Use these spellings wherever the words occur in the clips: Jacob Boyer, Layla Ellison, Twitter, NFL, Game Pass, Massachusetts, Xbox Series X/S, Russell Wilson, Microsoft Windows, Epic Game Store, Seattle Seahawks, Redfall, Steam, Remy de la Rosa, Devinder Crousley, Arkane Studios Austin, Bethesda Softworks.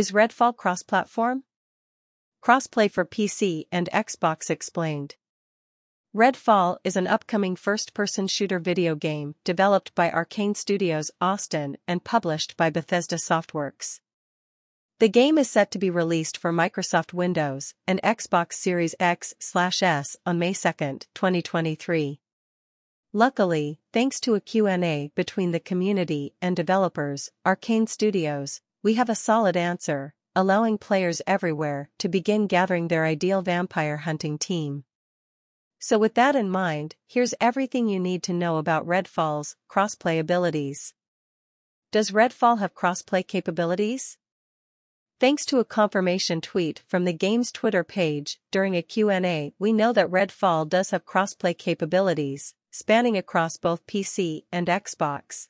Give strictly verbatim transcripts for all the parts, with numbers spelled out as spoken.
Is Redfall cross-platform? Crossplay for P C and Xbox explained. Redfall is an upcoming first-person shooter video game developed by Arkane Studios Austin and published by Bethesda Softworks. The game is set to be released for Microsoft Windows and Xbox Series X slash S on May second, twenty twenty-three. Luckily, thanks to a Q and A between the community and developers, Arkane Studios, we have a solid answer, allowing players everywhere to begin gathering their ideal vampire hunting team. So with that in mind, here's everything you need to know about Redfall's crossplay abilities. Does Redfall have crossplay capabilities? Thanks to a confirmation tweet from the game's Twitter page during a Q and A, we know that Redfall does have crossplay capabilities, spanning across both P C and Xbox.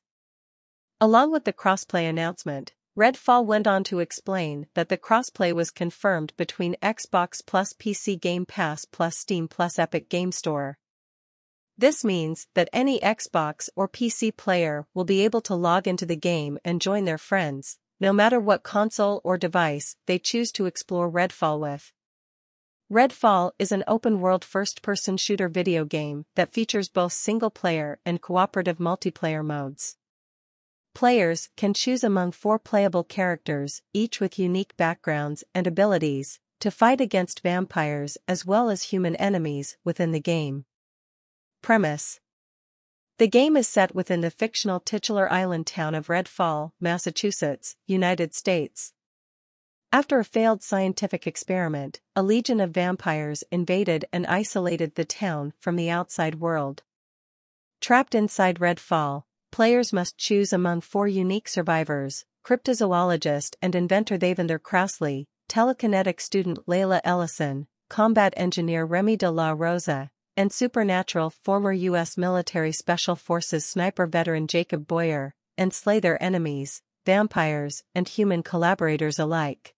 Along with the crossplay announcement, Redfall went on to explain that the crossplay was confirmed between Xbox plus P C Game Pass plus Steam plus Epic Game Store. This means that any Xbox or P C player will be able to log into the game and join their friends, no matter what console or device they choose to explore Redfall with. Redfall is an open-world first-person shooter video game that features both single-player and cooperative multiplayer modes. Players can choose among four playable characters, each with unique backgrounds and abilities, to fight against vampires as well as human enemies within the game. Premise: the game is set within the fictional titular island town of Redfall, Massachusetts, United States. After a failed scientific experiment, a legion of vampires invaded and isolated the town from the outside world. Trapped inside Redfall, players must choose among four unique survivors: cryptozoologist and inventor Devinder Crousley, telekinetic student Layla Ellison, combat engineer Remy de la Rosa, and supernatural former U S military Special Forces sniper veteran Jacob Boyer, and slay their enemies, vampires, and human collaborators alike.